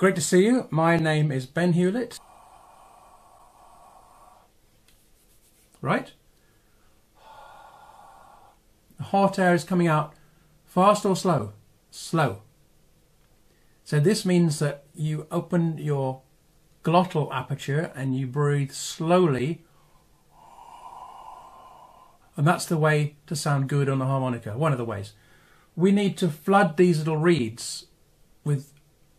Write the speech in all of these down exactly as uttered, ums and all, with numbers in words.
Great to see you. My name is Ben Hewlett. Right? Hot air is coming out fast or slow? Slow. So this means that you open your glottal aperture and you breathe slowly. And that's the way to sound good on the harmonica, one of the ways. We need to flood these little reeds with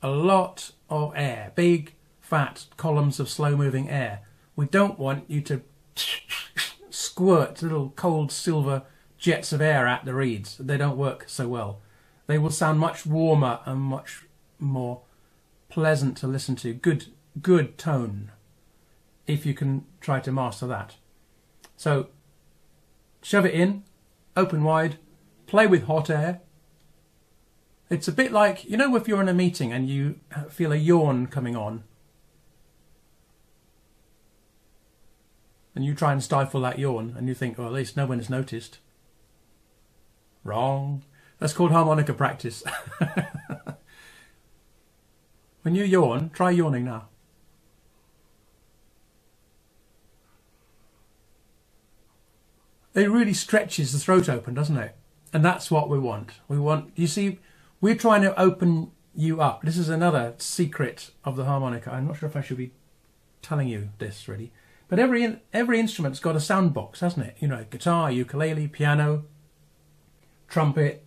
a lot of air, big, fat columns of slow-moving air. We don't want you to squirt little cold silver jets of air at the reeds. They don't work so well. They will sound much warmer and much more pleasant to listen to. Good, good tone, if you can try to master that. So, shove it in, open wide, play with hot air. It's a bit like, you know, if you're in a meeting and you feel a yawn coming on, and you try and stifle that yawn, and you think, well, at least no one has noticed. Wrong. That's called harmonica practice. When you yawn, try yawning now. It really stretches the throat open, doesn't it? And that's what we want. We want, you see, we're trying to open you up. This is another secret of the harmonica. I'm not sure if I should be telling you this, really. But every, every instrument's got a sound box, hasn't it? You know, guitar, ukulele, piano, trumpet,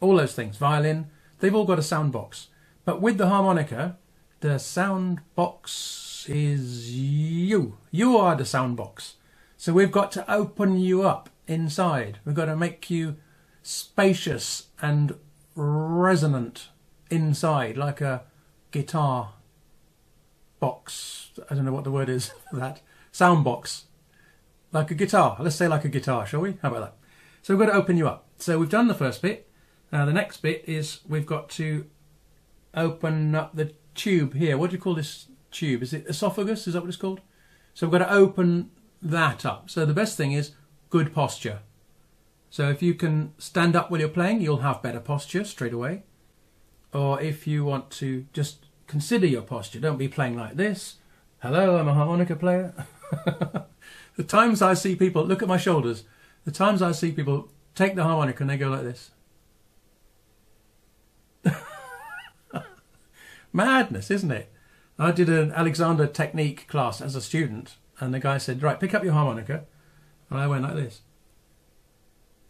all those things, violin. They've all got a sound box. But with the harmonica, the sound box is you. You are the sound box. So we've got to open you up inside. We've got to make you spacious and resonant inside, like a guitar box. I don't know what the word is for that. Sound box. Like a guitar. Let's say like a guitar, shall we? How about that? So we've got to open you up. So we've done the first bit. Now the next bit is we've got to open up the tube here. What do you call this tube? Is it esophagus? Is that what it's called? So we've got to open that up. So the best thing is good posture. So if you can stand up while you're playing, you'll have better posture straight away. Or if you want to, just consider your posture. Don't be playing like this. Hello, I'm a harmonica player. The times I see people, look at my shoulders. The times I see people take the harmonica and they go like this. Madness, isn't it? I did an Alexander Technique class as a student, and the guy said, right, pick up your harmonica, and I went like this.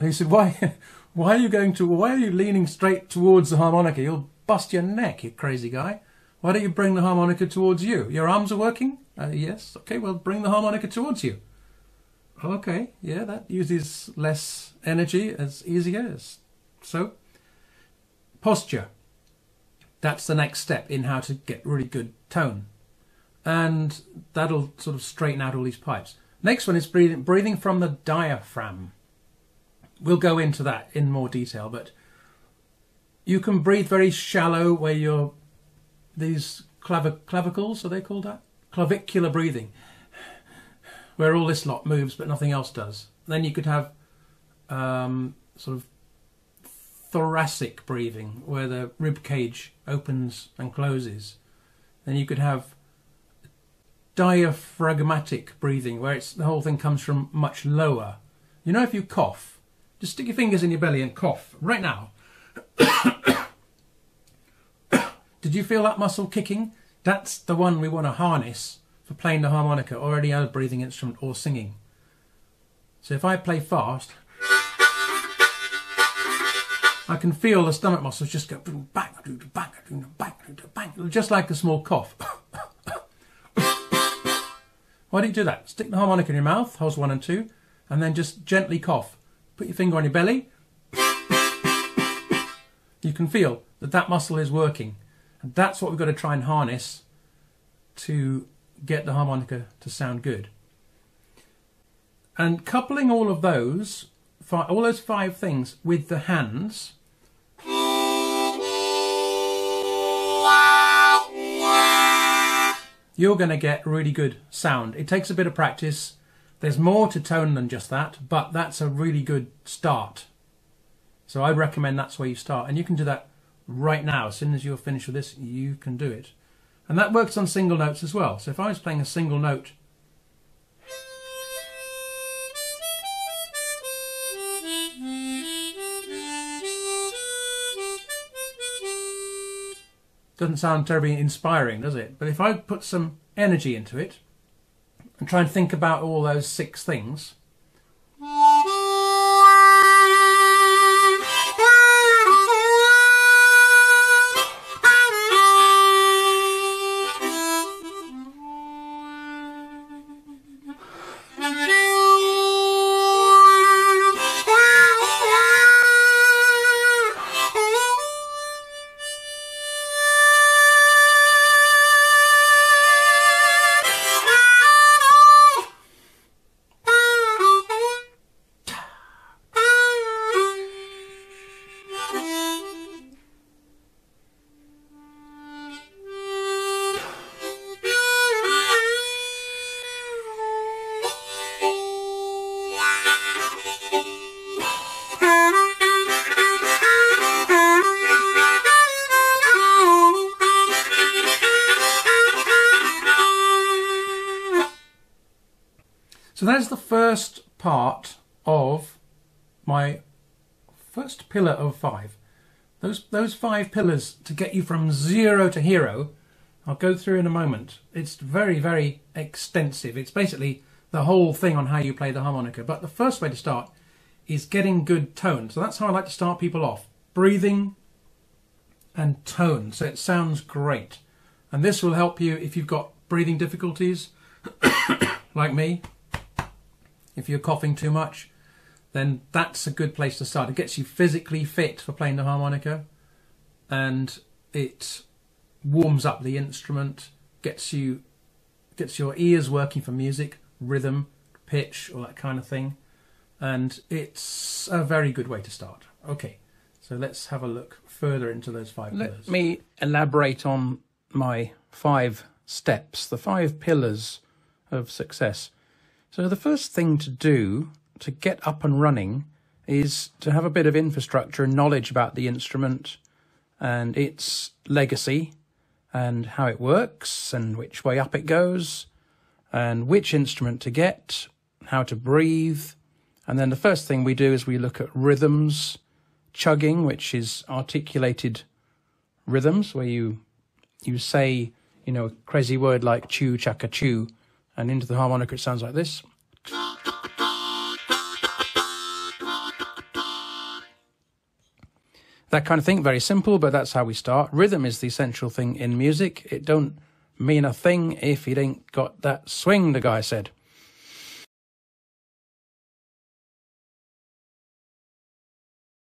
And he said, why, why are you going to, why are you leaning straight towards the harmonica? You'll bust your neck, you crazy guy. Why don't you bring the harmonica towards you? Your arms are working? Uh, yes. Okay, well, bring the harmonica towards you. Okay, yeah, that uses less energy, it's easier. It's, so, posture. That's the next step in how to get really good tone. And that'll sort of straighten out all these pipes. Next one is breathing, breathing from the diaphragm. We'll go into that in more detail, but you can breathe very shallow where you're, these clavic, clavicles, are they called that? Clavicular breathing, where all this lot moves but nothing else does. Then you could have um, sort of thoracic breathing, where the rib cage opens and closes. Then you could have diaphragmatic breathing, where it's the whole thing comes from much lower. You know, if you cough, just stick your fingers in your belly and cough right now. Did you feel that muscle kicking? That's the one we want to harness for playing the harmonica or any other breathing instrument or singing. So if I play fast, I can feel the stomach muscles just go bang, bang, bang, bang, just like a small cough. Why do you do that? Stick the harmonica in your mouth, holes one and two, and then just gently cough. Put your finger on your belly. You can feel that that muscle is working. And that's what we've got to try and harness to get the harmonica to sound good. And coupling all of those Five, all those five things with the hands you're going to get really good sound. It takes a bit of practice. There's more to tone than just that, but that's a really good start. So I recommend that's where you start, and you can do that right now. As soon as you're finished with this, you can do it. And that works on single notes as well. So if I was playing a single note, doesn't sound terribly inspiring, does it? But if I put some energy into it and try and think about all those six things, so that is the first part of my first pillar of five. Those, those five pillars to get you from zero to hero, I'll go through in a moment. It's very, very extensive. It's basically the whole thing on how you play the harmonica. But the first way to start is getting good tone. So that's how I like to start people off. Breathing and tone. So it sounds great. And this will help you if you've got breathing difficulties, like me. If you're coughing too much, then that's a good place to start. It gets you physically fit for playing the harmonica, and it warms up the instrument, gets you, gets your ears working for music, rhythm, pitch, all that kind of thing. And it's a very good way to start. Okay, so let's have a look further into those five Let pillars. Let me elaborate on my five steps, the five pillars of success. So the first thing to do to get up and running is to have a bit of infrastructure and knowledge about the instrument and its legacy and how it works and which way up it goes and which instrument to get, how to breathe. And then the first thing we do is we look at rhythms, chugging, which is articulated rhythms where you you say, you know, a crazy word like chew, chaka, chew. And into the harmonica it sounds like this. That kind of thing, very simple, but that's how we start. Rhythm is the essential thing in music. It don't mean a thing if it ain't got that swing, the guy said.